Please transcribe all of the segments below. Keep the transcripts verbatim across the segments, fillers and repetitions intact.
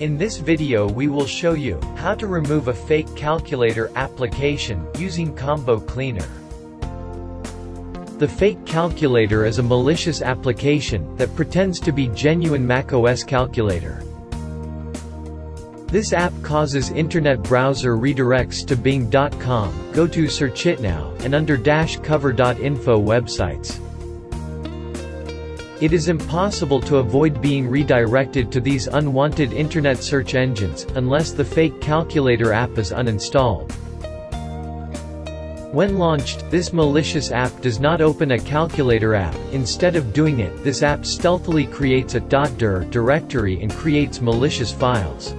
In this video we will show you how to remove a fake calculator application using Combo Cleaner. The fake calculator is a malicious application that pretends to be genuine macOS calculator. This app causes internet browser redirects to Bing dot com, go to search it now, and under dash cover dot info websites. It is impossible to avoid being redirected to these unwanted internet search engines, unless the fake calculator app is uninstalled. When launched, this malicious app does not open a calculator app. Instead of doing it, this app stealthily creates a .dir directory and creates malicious files.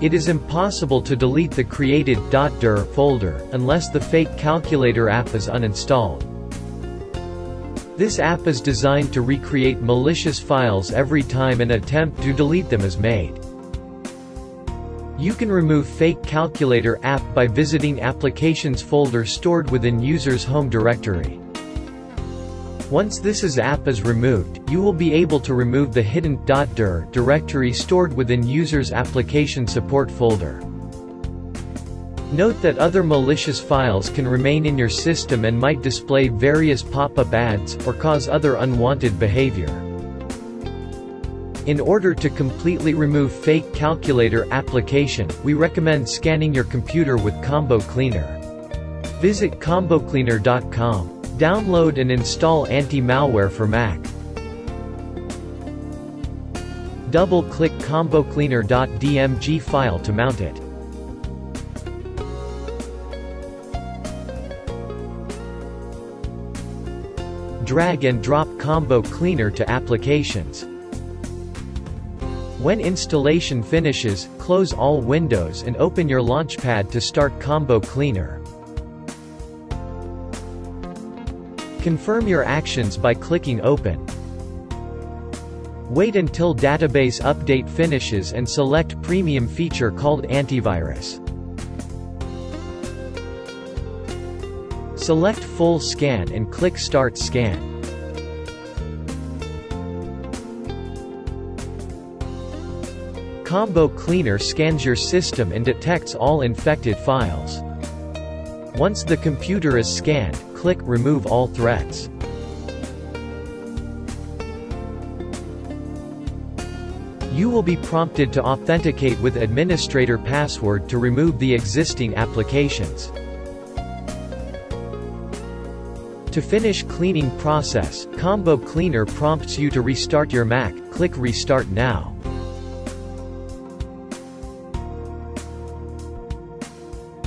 It is impossible to delete the created .dir folder, unless the fake calculator app is uninstalled. This app is designed to recreate malicious files every time an attempt to delete them is made. You can remove fake calculator app by visiting applications folder stored within user's home directory. Once this is app is removed, you will be able to remove the hidden .dir directory stored within user's application support folder. Note that other malicious files can remain in your system and might display various pop-up ads, or cause other unwanted behavior. In order to completely remove fake calculator application, we recommend scanning your computer with Combo Cleaner. Visit Combo Cleaner dot com. Download and install anti-malware for Mac. Double-click Combo Cleaner dot d m g file to mount it. Drag and drop Combo Cleaner to applications. When installation finishes, close all windows and open your launchpad to start Combo Cleaner. Confirm your actions by clicking Open. Wait until database update finishes and select premium feature called antivirus. Select full scan and click Start Scan. Combo Cleaner scans your system and detects all infected files. Once the computer is scanned, click Remove All Threats. You will be prompted to authenticate with administrator password to remove the existing applications. To finish cleaning process, Combo Cleaner prompts you to restart your Mac. Click Restart Now.